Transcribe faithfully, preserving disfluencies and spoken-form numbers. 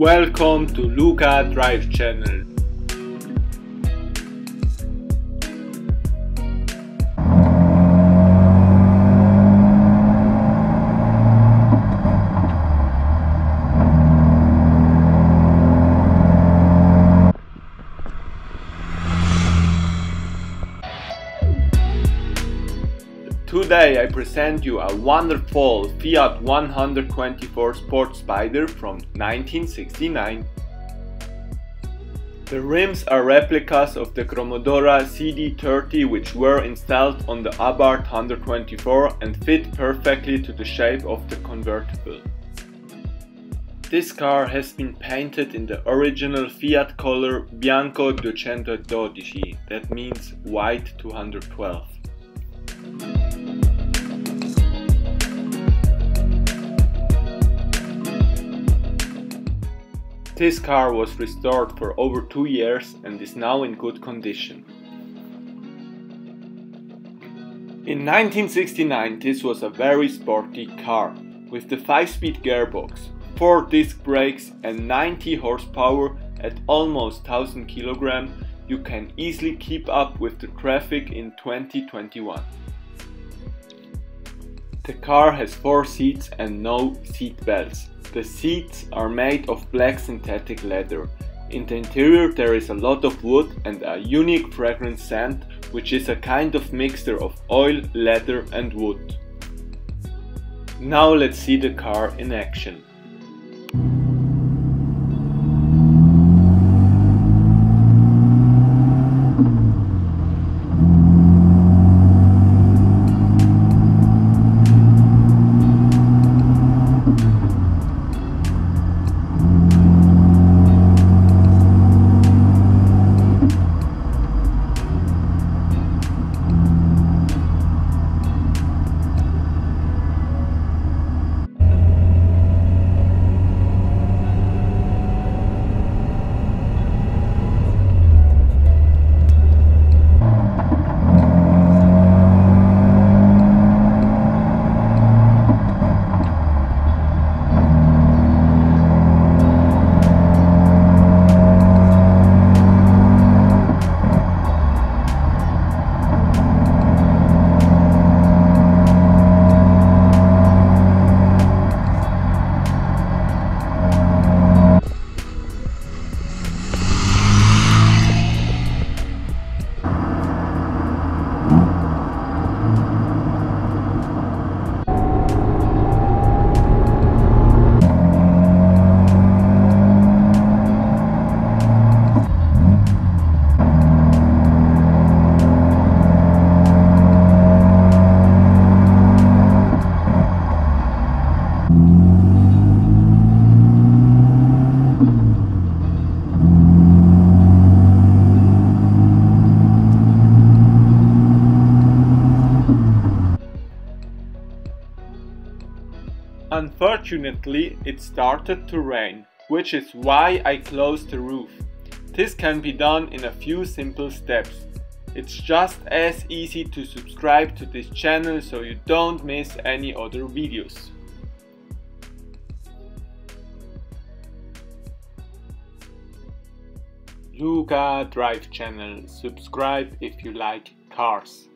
Welcome to Luca Drive Channel. Today I present you a wonderful Fiat one twenty-four Sport Spider from nineteen sixty-nine. The rims are replicas of the Cromodora C D thirty, which were installed on the Abarth one twenty-four and fit perfectly to the shape of the convertible. This car has been painted in the original Fiat color Bianco two twelve, that means white two twelve. This car was restored for over two years and is now in good condition. In nineteen sixty-nine this was a very sporty car, with the five speed gearbox, four disc brakes and ninety horsepower at almost one thousand kilograms. You can easily keep up with the traffic in twenty twenty-one. The car has four seats and no seat belts. The seats are made of black synthetic leather. In the interior there is a lot of wood and a unique fragrant scent, which is a kind of mixture of oil, leather and wood. Now let's see the car in action. Unfortunately, it started to rain, which is why I closed the roof. This can be done in a few simple steps. It's just as easy to subscribe to this channel so you don't miss any other videos. Luca Drive Channel. Subscribe if you like cars.